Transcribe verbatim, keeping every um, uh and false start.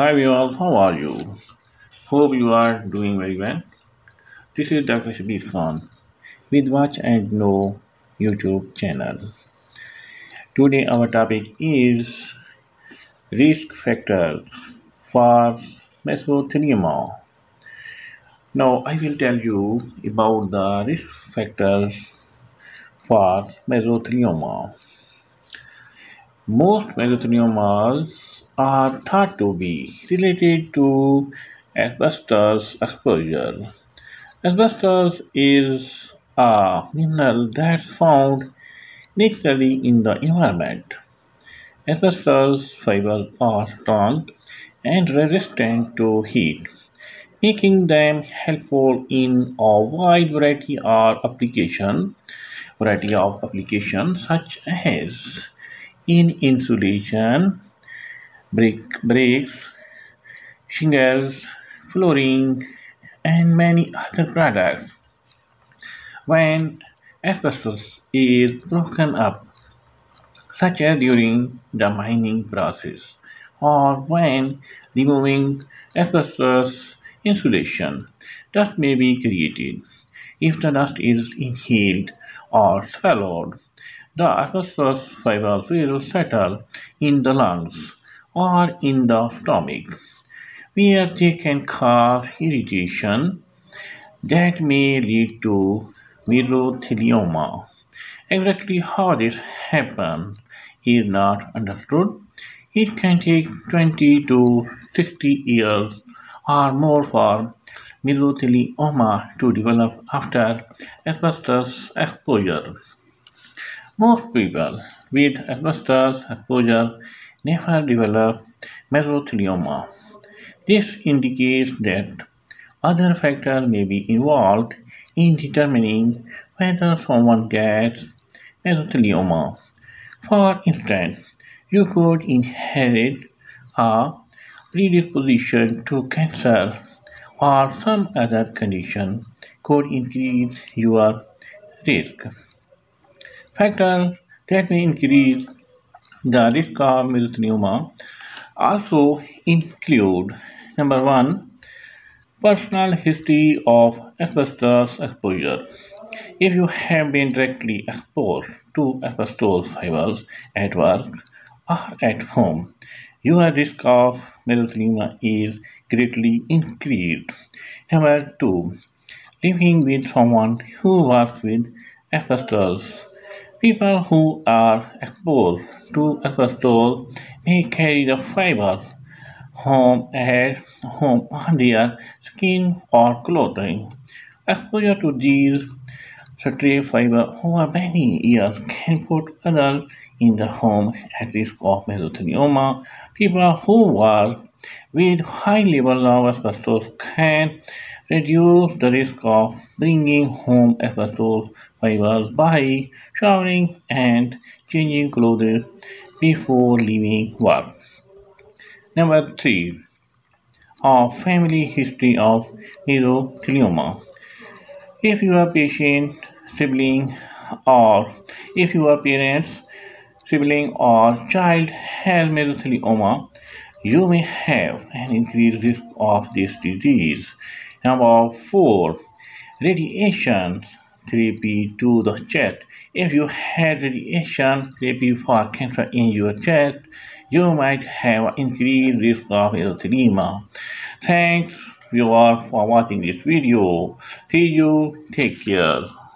Hi viewers, how are you? Hope you are doing very well. This is Doctor Shibir Khan with Watch and Know YouTube channel. Today our topic is risk factors for mesothelioma. Now I will tell you about the risk factors for mesothelioma. Most mesotheliomas are thought to be related to asbestos exposure. Asbestos is a mineral that's found naturally in the environment. Asbestos fibers are strong and resistant to heat, making them helpful in a wide variety of application, variety of applications such as in insulation, brick bricks, shingles, flooring, and many other products. When asbestos is broken up, such as during the mining process or when removing asbestos insulation, dust may be created. If the dust is inhaled or swallowed, the asbestos fibers will settle in the lungs or in the stomach, where they can cause irritation that may lead to mesothelioma. Exactly how this happens is not understood. It can take twenty to sixty years or more for mesothelioma to develop after asbestos exposure. Most people with asbestos exposure never develop mesothelioma. This indicates that other factors may be involved in determining whether someone gets mesothelioma. For instance, you could inherit a predisposition to cancer or some other condition could increase your risk. Factors that may increase the risk of mesothelioma also include: number one, personal history of asbestos exposure. If you have been directly exposed to asbestos fibers at work or at home, your risk of mesothelioma is greatly increased. Number two, living with someone who works with asbestos. People who are exposed to asbestos may carry the fibers home at home on their skin or clothing. Exposure to these stray fibers over many years can put others in the home at risk of mesothelioma. People who work with high levels of asbestos can reduce the risk of bringing home asbestos fibers by showering and changing clothes before leaving work. Number three, a family history of mesothelioma. If your patient, sibling, or if your parents, sibling, or child has mesothelioma, you may have an increased risk of this disease. Number four, radiation therapy to the chest. If you had radiation therapy for cancer in your chest, you might have an increased risk of mesothelioma. Thanks viewers for watching this video. See you. Take care.